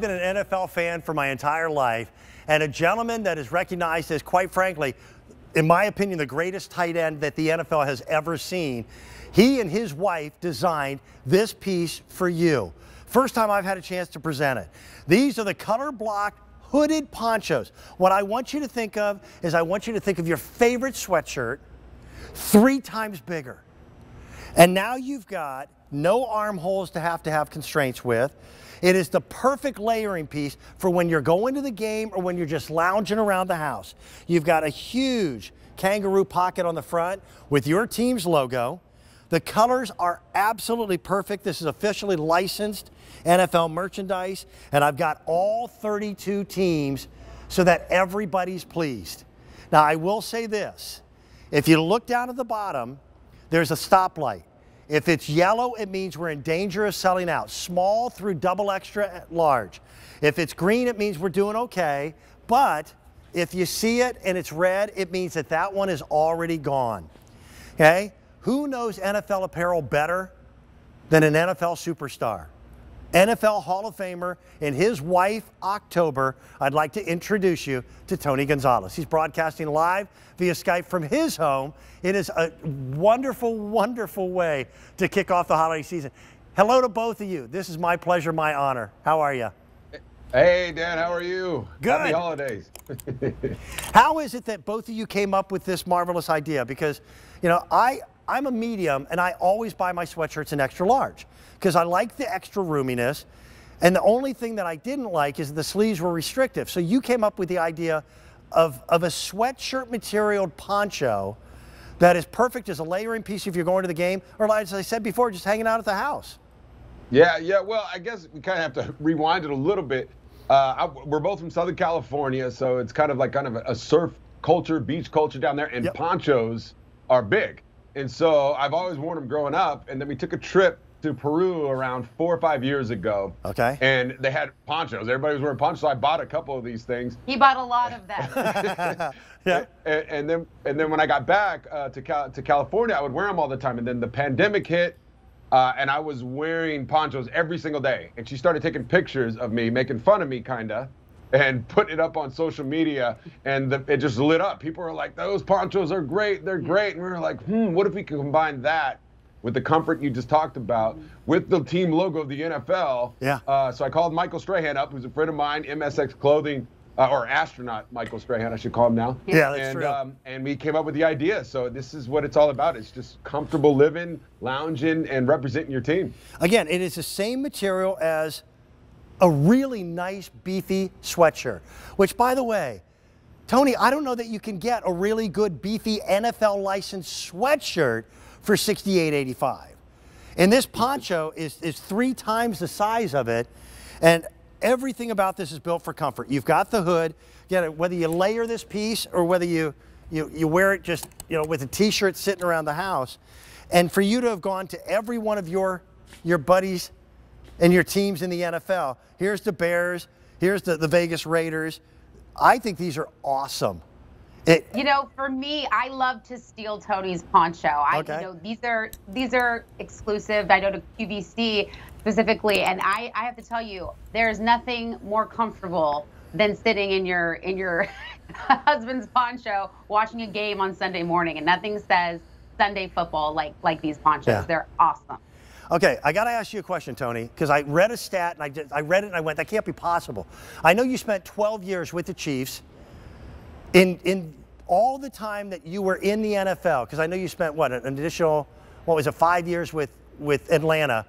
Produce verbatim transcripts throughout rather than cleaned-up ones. I've been an N F L fan for my entire life, and a gentleman that is recognized as, quite frankly, in my opinion, the greatest tight end that the N F L has ever seen. He and his wife designed this piece for you. First time I've had a chance to present it. These are the color block hooded ponchos. What I want you to think of is I want you to think of your favorite sweatshirt three times bigger. And now you've got no armholes to have to have constraints with. It is the perfect layering piece for when you're going to the game or when you're just lounging around the house. You've got a huge kangaroo pocket on the front with your team's logo. The colors are absolutely perfect. This is officially licensed N F L merchandise, and I've got all thirty-two teams so that everybody's pleased. Now, I will say this. If you look down at the bottom, there's a stoplight. If it's yellow, it means we're in danger of selling out, small through double extra large. If it's green, it means we're doing okay. But if you see it and it's red, it means that that one is already gone. Okay? Who knows N F L apparel better than an N F L superstar? N F L Hall of Famer and his wife, October. I'd like to introduce you to Tony Gonzalez. He's broadcasting live via Skype from his home. It is a wonderful, wonderful way to kick off the holiday season. Hello to both of you. This is my pleasure, my honor. How are you? Hey, Dan, how are you? Good. Happy holidays. How is it that both of you came up with this marvelous idea? Because, you know, I... I'm a medium, and I always buy my sweatshirts in extra large because I like the extra roominess. And the only thing that I didn't like is the sleeves were restrictive. So you came up with the idea of, of a sweatshirt material poncho that is perfect as a layering piece if you're going to the game, or as I said before, just hanging out at the house. Yeah, yeah. Well, I guess we kind of have to rewind it a little bit. Uh, I, we're both from Southern California, so it's kind of like kind of a surf culture, beach culture down there, and yep. Ponchos are big. And so I've always worn them growing up, and then we took a trip to Peru around four or five years ago. Okay. And they had ponchos. Everybody was wearing ponchos. So I bought a couple of these things. He bought a lot of that. Yeah. And, and then, and then when I got back uh, to Cal to California, I would wear them all the time. And then the pandemic hit, uh, and I was wearing ponchos every single day. And she started taking pictures of me, making fun of me, kinda, and put it up on social media, and the, it just lit up. People were like, those ponchos are great, they're great. And we were like, hmm, what if we can combine that with the comfort you just talked about with the team logo of the N F L? Yeah. Uh, so I called Michael Strahan up, who's a friend of mine, M S X Clothing, uh, or astronaut Michael Strahan, I should call him now. Yeah, that's and, true. Um, and we came up with the idea. So this is what it's all about. It's just comfortable living, lounging, and representing your team. Again, it is the same material as a really nice, beefy sweatshirt, which, by the way, Tony, I don't know that you can get a really good, beefy N F L licensed sweatshirt for sixty-eight eighty-five. And this poncho is, is three times the size of it, and everything about this is built for comfort. You've got the hood. Again, whether you layer this piece or whether you, you, you wear it just, you know, with a T-shirt sitting around the house, and for you to have gone to every one of your, your buddies and your teams in the N F L. Here's the Bears. Here's the, the Vegas Raiders. I think these are awesome. It, you know, for me, I love to steal Tony's poncho. I okay. you know these are these are exclusive. I go to Q V C specifically, and I, I have to tell you, there's nothing more comfortable than sitting in your in your husband's poncho watching a game on Sunday morning, and nothing says Sunday football like like these ponchos. Yeah. They're awesome. Okay, I got to ask you a question, Tony, because I read a stat, and I, did, I read it, and I went, that can't be possible. I know you spent twelve years with the Chiefs. In, in all the time that you were in the N F L, because I know you spent, what, an additional, what was it, five years with, with Atlanta.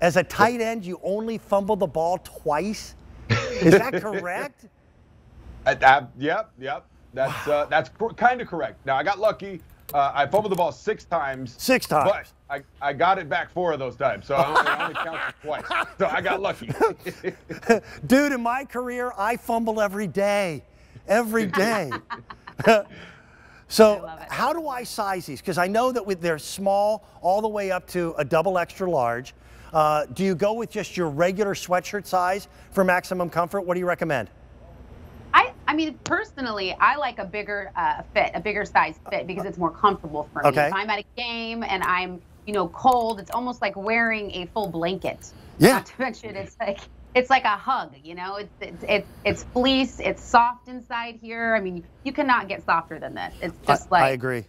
As a tight end, you only fumbled the ball twice? Is that correct? I, I, yep, yep. That's, wow. uh, that's kind of correct. Now, I got lucky. Uh, I fumbled the ball six times. Six times. But I, I got it back four of those times, so I only, I only counted twice. So I got lucky. Dude, in my career, I fumble every day. Every day. So how do I size these? Because I know that with, they're small all the way up to a double extra large. Uh, do you go with just your regular sweatshirt size for maximum comfort? What do you recommend? I mean, personally, I like a bigger uh, fit, a bigger size fit, because it's more comfortable for me. Okay. If I'm at a game and I'm, you know, cold, it's almost like wearing a full blanket. Yeah. Not to mention, it's like it's like a hug, you know, it's, it's, it's, it's fleece, it's soft inside here. I mean, you cannot get softer than this. It's just I, like I agree.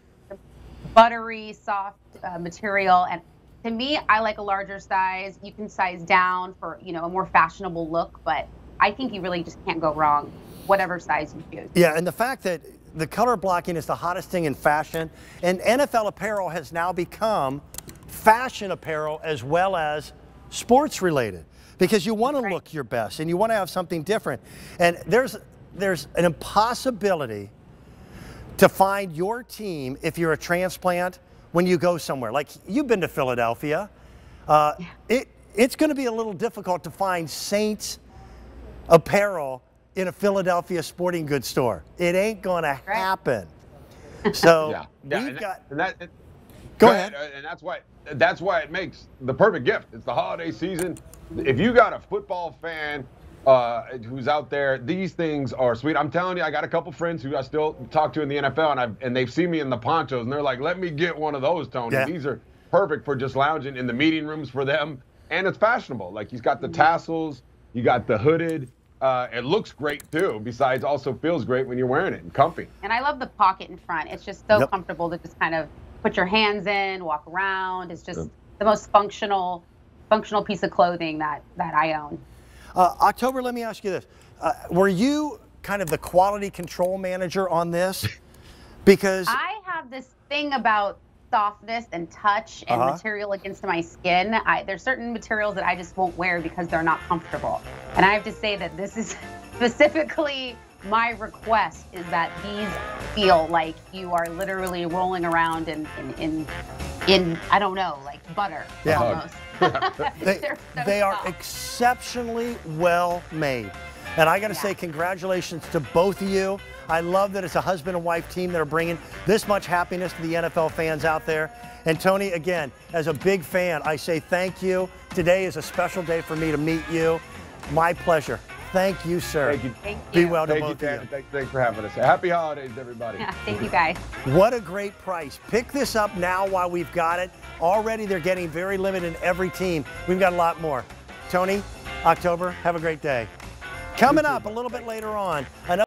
Buttery, soft uh, material. And to me, I like a larger size. You can size down for, you know, a more fashionable look, but I think you really just can't go wrong, whatever size you choose. Yeah, and the fact that the color blocking is the hottest thing in fashion, and N F L apparel has now become fashion apparel as well as sports related, because you want to right. look your best and you want to have something different. And there's, there's an impossibility to find your team if you're a transplant when you go somewhere. Like, you've been to Philadelphia. Uh, yeah. it, it's going to be a little difficult to find Saints apparel in a Philadelphia sporting goods store. It ain't going to happen. So yeah. Yeah, we've got... And that, and go, go ahead. ahead. And that's why, that's why it makes the perfect gift. It's the holiday season. If you got a football fan uh, who's out there, these things are sweet. I'm telling you, I got a couple friends who I still talk to in the N F L, and, I've, and they've seen me in the ponchos, and they're like, let me get one of those, Tony. Yeah. These are perfect for just lounging in the meeting rooms for them, and it's fashionable. Like, he's got the tassels, you got the hooded. Uh, it looks great, too, besides also feels great when you're wearing it and comfy. And I love the pocket in front. It's just so yep. comfortable to just kind of put your hands in, walk around. It's just yep. the most functional functional piece of clothing that, that I own. Uh, October, let me ask you this. Uh, were you kind of the quality control manager on this? Because I have this thing about softness and touch and uh-huh. material against my skin. I, there's certain materials that I just won't wear because they're not comfortable. And I have to say that this is specifically my request, is that these feel like you are literally rolling around in, in, in, in I don't know, like butter yeah. almost. they so they are exceptionally well made. And I gotta yeah. say congratulations to both of you. I love that it's a husband and wife team that are bringing this much happiness to the N F L fans out there. And Tony, again, as a big fan, I say thank you. Today is a special day for me to meet you. My pleasure. Thank you, sir. Thank you. Thank you. Be well to both of you. Thank, thanks for having us. Happy holidays, everybody. Yeah, thank you, guys. What a great price. Pick this up now while we've got it. Already they're getting very limited in every team. We've got a lot more. Tony, October, have a great day. Coming up a little bit later on, another